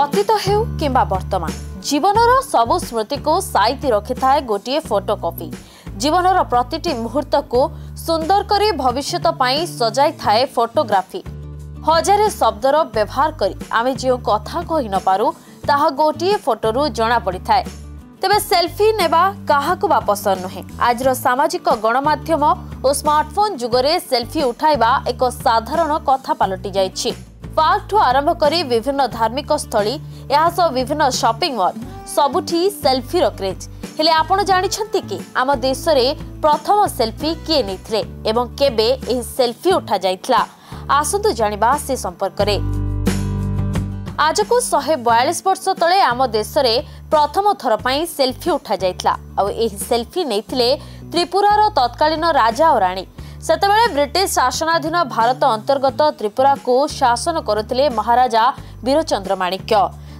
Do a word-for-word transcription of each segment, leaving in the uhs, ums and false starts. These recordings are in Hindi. अतीत हेउ किंबा वर्तमान जीवनर सबु स्मृति को साइति रखि थाए गोटे फोटो कॉपी। जीवनर प्रतिटी मुहूर्त को सुंदर करी भविष्यत पाई सजाई थाए फोटोग्राफी। हजारे शब्दर व्यवहार करी आमे जो कथा कहि न पारू ताहा गोटे फोटोरु जना पड़ी थाए। तेबे सेल्फी नेबा काहाकु बा पसंद नुहे। आजर सामाजिक गणमाध्यम और स्मार्टफोन जुगरे सेल्फी उठाइबा एक साधारण कथा पलटि जाइछि। पार्क आरंभ करी विभिन्न धार्मिक स्थली यहाँ विभिन्न शॉपिंग मॉल सबुठी सेल्फी क्रेज। हेले आपण जानिछन्ति कि आम देश में प्रथम सेल्फी किए नैथिले एवं केबे एही सेल्फी उठा जाइथिला। आसतु जानिबा से संपर्क रे। आज को एक सौ बयालीस वर्ष तले आम देश में प्रथम थर पई सेल्फी उठा जाइथिला। आ एही सेल्फी नैथिले त्रिपुरार तत्कालीन राजा और राणी। सेतेबेले ब्रिटिश शासनाधीन भारत अंतर्गत त्रिपुरा को शासन करथिले महाराजा वीरचंद्र माणिक्य।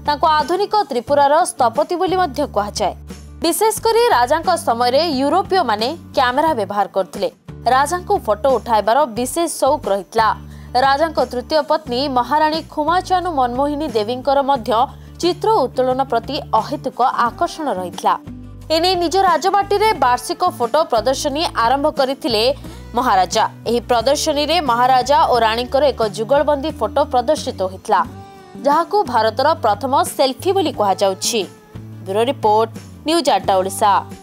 तांको आधुनिक त्रिपुरार स्थपति बोली मध्य कहाजाए। विशेषकर राजांक समय रे यूरोपीय माने कैमेरा व्यवहार करथिले। राजांको फोटो उठाइबार विशेष शौक रहितला। राजांक तृतीय पत्नी महाराणी खुमाचानु मनमोहिनी देवींकर मध्य चित्र उत्तोलन प्रति अहेतुक आकर्षण रहितला। एने निज राजबाटी रे वार्षिक फोटो प्रदर्शनी आरंभ करथिले महाराजा। एही प्रदर्शनी रे महाराजा और राणींकर एक जुगलबंदी फोटो प्रदर्शित होइतला, जहाकू भारतर प्रथम सेल्फी बोली कहा जाउछि। ब्यूरो रिपोर्ट, न्यूज अड्डा ओडिशा।